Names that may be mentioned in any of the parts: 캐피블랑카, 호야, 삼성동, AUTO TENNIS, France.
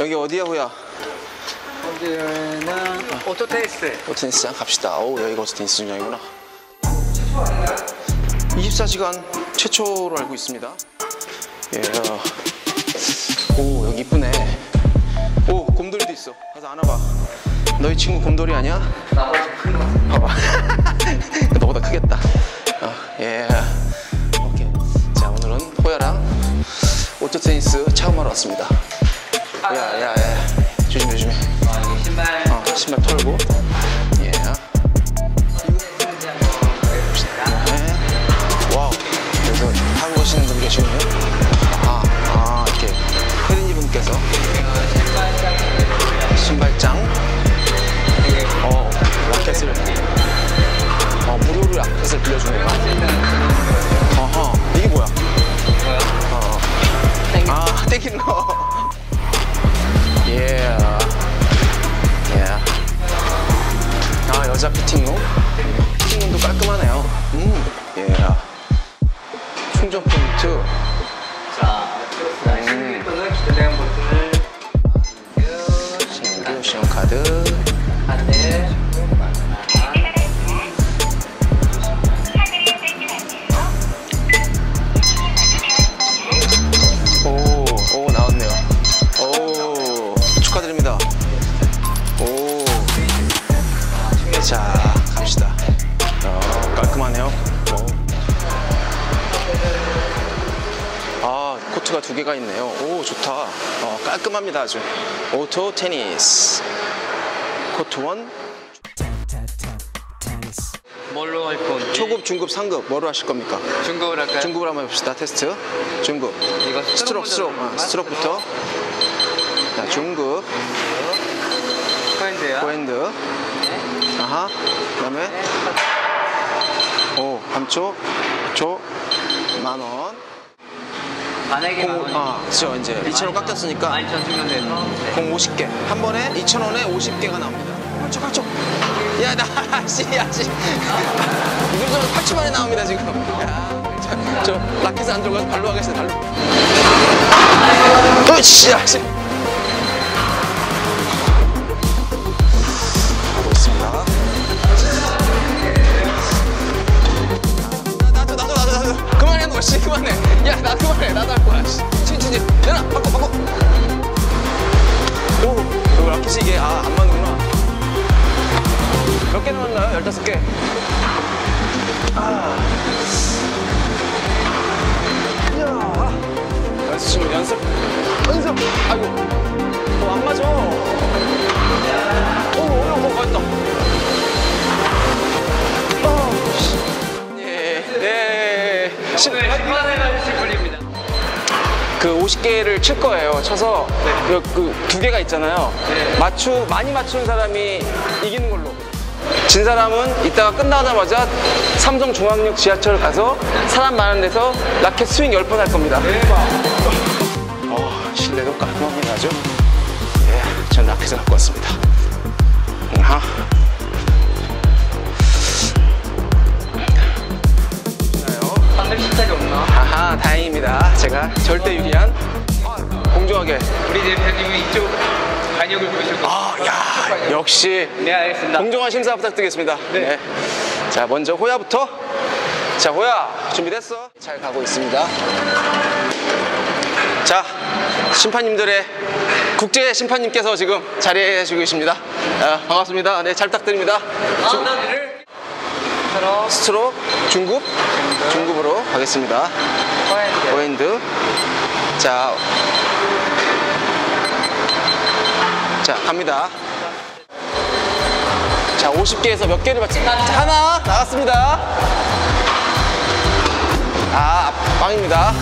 여기 어디야, 호야? 여기는 오토 테니스. 오토 테니스장 갑시다. 어우, 여기가 오토 테니스장이구나. 24시간 최초로 알고 있습니다. 예. 오, 여기 이쁘네. 오, 곰돌이도 있어. 가서 안아봐. 너희 친구 곰돌이 아니야? 나보다 큰 거. 봐봐. 너보다 크겠다. 예. 오케이. 자, 오늘은 호야랑 오토 테니스 체험하러 왔습니다. 야. 조심해. 신발 털고. 예. 와우. 그래서 하고 계시는 분 계시네요. 이렇게 혜린이분께서 신발장. 라켓을. 무료로 라켓을 빌려주네요. 이게 뭐야? 땡긴 거. 여자 피팅룸? 피팅룸도 깔끔하네요. 예. 충전 포인트. 자, 신규 또는 기존의 버튼을 신규 신용카드. 안내. 오, 나왔네요. 오, 축하드립니다. 자, 갑시다. 깔끔하네요. 코트가 두 개가 있네요. 오, 좋다. 깔끔합니다, 아주. 오토 테니스. 코트 1. 뭘로 할 건지? 초급, 중급, 상급. 뭐로 하실 겁니까? 중급을 할까요? 중급을 한번 해봅시다. 테스트. 중급. 이거 스트로크부터. 자, 중급. 포핸드요. 포핸드. 아하. 그다음에 오, 감초, 초, 만원. 만약에 그렇죠. 이제 2,000원 깎였으니까 12,000원 충전돼서 공 50개. 한 번에 2,000원에 50개가 나옵니다. 펄쩍펄쩍. 야, 나 씨. 무조건 8초 만에 나옵니다, 지금. 야, 저 라켓 안 들어가서 발로 하겠어요, 발로. 으이씨, 야, 씨. 그만해. 야, 나 그만해. 나도 할 거야. 진짜. 얘나 바꿔. 오, 라켓이 이게 안 맞는구나. 몇 개 남았나요? 15개. 야, 지금 연습. 아이고, 안 맞아. 어려운 거 같다. 그 50개를 칠 거예요. 쳐서 네. 그 두 개가 있잖아요. 네. 많이 맞추는 사람이 이기는 걸로. 진 사람은 이따가 끝나자마자 삼성 중앙역 지하철 가서 사람 많은 데서 라켓 스윙 10번 할 겁니다. 대박. 실내도 깔끔하긴 하죠. 예, 전 라켓을 갖고 왔습니다. 실책이 없나? 아하, 다행입니다. 제가 절대 유리한 공정하게 우리 대표님이 이쪽 간역을 보시고. 야, 역시. 네, 알겠습니다. 공정한 심사 부탁드리겠습니다. 네. 자, 먼저 호야부터. 자, 호야 준비됐어? 잘 가고 있습니다. 자, 심판님들의 국제 심판님께서 지금 자리해 주고 계십니다. 반갑습니다. 네, 잘 부탁드립니다. 스트로크, 중급으로 가겠습니다. 포핸드. 자, 갑니다. 자, 50개에서 몇 개를 맞지? 하나 나왔습니다. 빵입니다.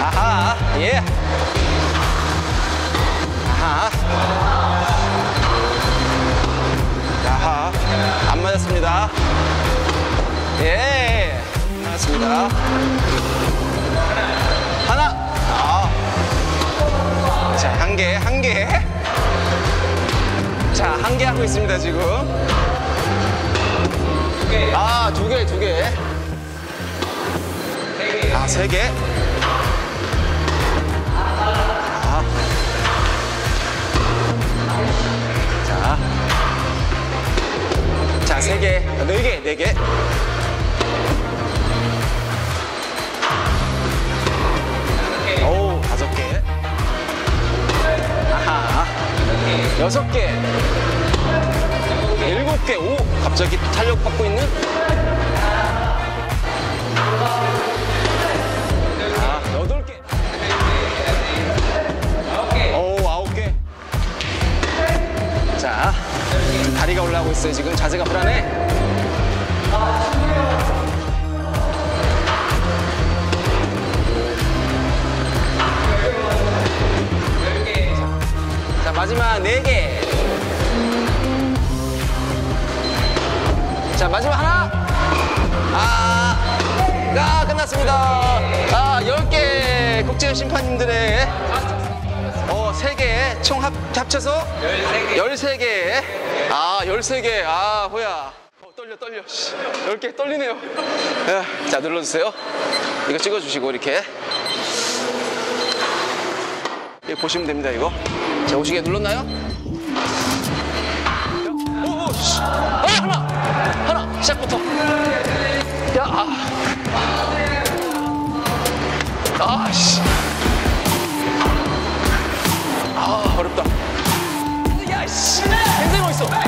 아하, 예. 아하. 안 맞았습니다. 예, 나왔습니다. 하나. 자, 한 개. 자, 한 개 하고 있습니다, 지금. 두 개. 세 개. 4개. 오, 5개. 아하. 6개. 7개. 오, 갑자기 탄력 받고 있는? 아, 8개. 자, 다리가 올라오고 있어요. 지금 자세가 불안해. 자, 마지막 4개. 자, 마지막 하나. 끝났습니다. 10개 국제 심판님들의 3개 총 합쳐서 13개. 13개. 호야. 떨려. 10개 떨리네요. 자, 눌러주세요. 이거 찍어주시고, 이렇게. 이거 보시면 됩니다, 이거. 자, 오시게 눌렀나요? 하나. 시작부터. 어렵다. 굉장히 멋있어.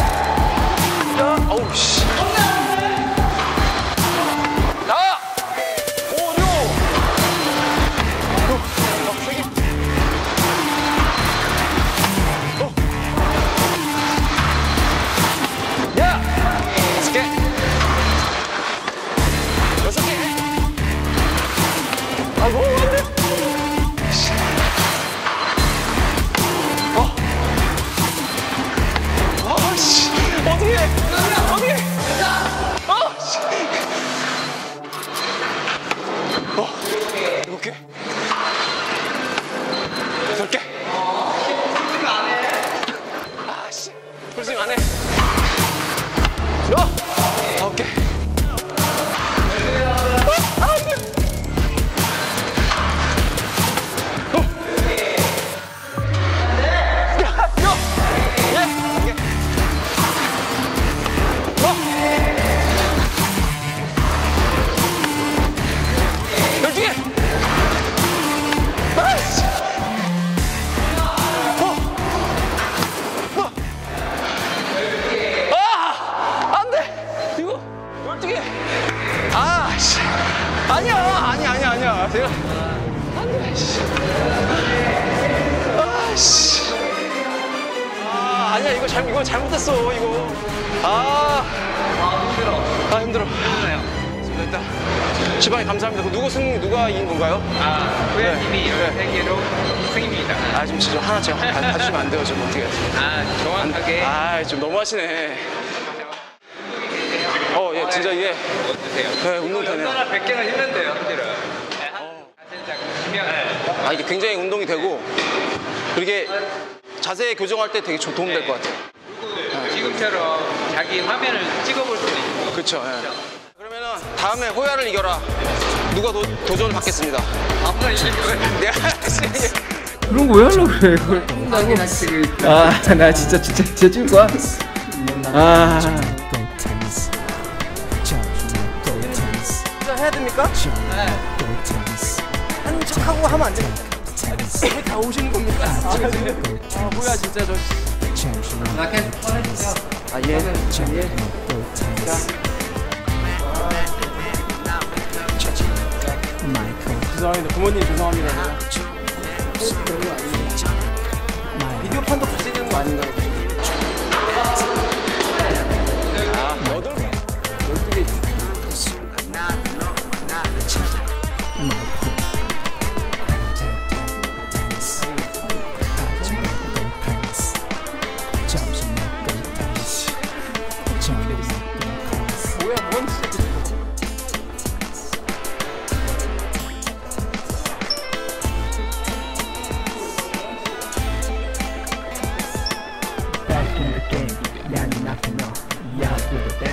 힘들어. 일단 지방에 감사합니다. 누가 이긴 건가요? 후야님이 13개로 승입니다. 지금 진짜 하나 제가 봐주시면 안 돼요. 지금 어떻게 해야 돼요? 정확하게. 좀 너무하시네. 진짜 이게. 어떠세요? 운동 되네요. 하나 100개는 힘든데요. 힘들어요. 이게 굉장히 운동이 되고, 이렇게 자세 교정할 때 되게 도움 될 것 같아요. 지금처럼 자기 화면을 찍어볼 수도 있고. 그렇죠. 그러면은 다음에 호야를 이겨라. 누가 도전을 받겠습니다. 아무나 이길 거예요. 내가 그런 거 왜 하려고 그래? 이걸. 나 진짜 질 거야. 진짜 해야 됩니까? 네. 한 척하고 하면 안 됩니까? 왜 다 오시는 겁니까? 호야 진짜 나 계속 꺼내주세요. 죄송합니다. 부모님 죄송합니다. 비디오 판독 같이 되는 거 아닌가요? 8개.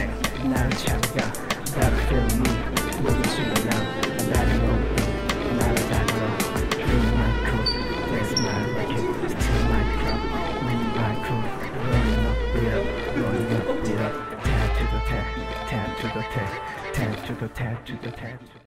12개. to the tap, tap to the tap to the tap.